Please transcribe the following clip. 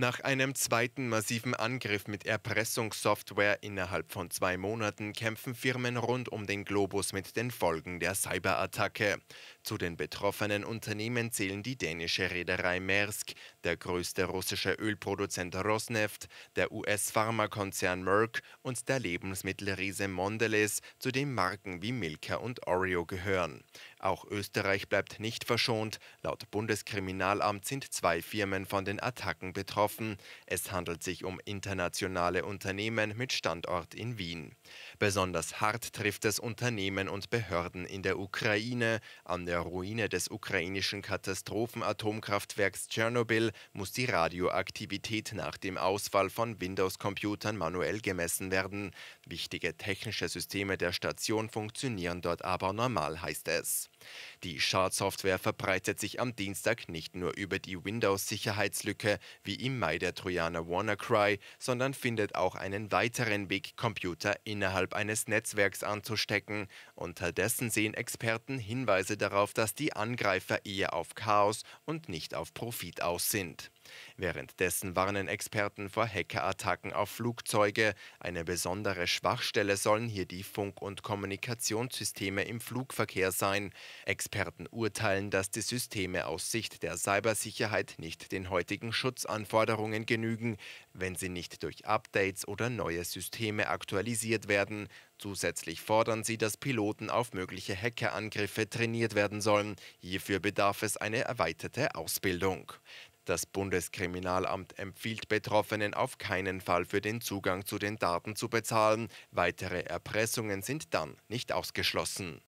Nach einem zweiten massiven Angriff mit Erpressungssoftware innerhalb von 2 Monaten kämpfen Firmen rund um den Globus mit den Folgen der Cyberattacke. Zu den betroffenen Unternehmen zählen die dänische Reederei Maersk, der größte russische Ölproduzent Rosneft, der US-Pharmakonzern Merck und der Lebensmittelriese Mondelez, zu dem Marken wie Milka und Oreo gehören. Auch Österreich bleibt nicht verschont. Laut Bundeskriminalamt sind 2 Firmen von den Attacken betroffen. Es handelt sich um internationale Unternehmen mit Standort in Wien. Besonders hart trifft es Unternehmen und Behörden in der Ukraine. An der Ruine des ukrainischen Katastrophenatomkraftwerks Tschernobyl muss die Radioaktivität nach dem Ausfall von Windows-Computern manuell gemessen werden. Wichtige technische Systeme der Station funktionieren dort aber normal, heißt es. Die Schadsoftware verbreitet sich am Dienstag nicht nur über die Windows-Sicherheitslücke, wie im Mai der Trojaner WannaCry, sondern findet auch einen weiteren Weg, Computer innerhalb eines Netzwerks anzustecken. Unterdessen sehen Experten Hinweise darauf, dass die Angreifer eher auf Chaos und nicht auf Profit aus sind. Währenddessen warnen Experten vor Hackerattacken auf Flugzeuge. Eine besondere Schwachstelle sollen hier die Funk- und Kommunikationssysteme im Flugverkehr sein. Experten urteilen, dass die Systeme aus Sicht der Cybersicherheit nicht den heutigen Schutzanforderungen genügen, wenn sie nicht durch Updates oder neue Systeme aktualisiert werden. Zusätzlich fordern sie, dass Piloten auf mögliche Hackerangriffe trainiert werden sollen. Hierfür bedarf es eine erweiterte Ausbildung. Das Bundeskriminalamt empfiehlt Betroffenen, auf keinen Fall für den Zugang zu den Daten zu bezahlen. Weitere Erpressungen sind dann nicht ausgeschlossen.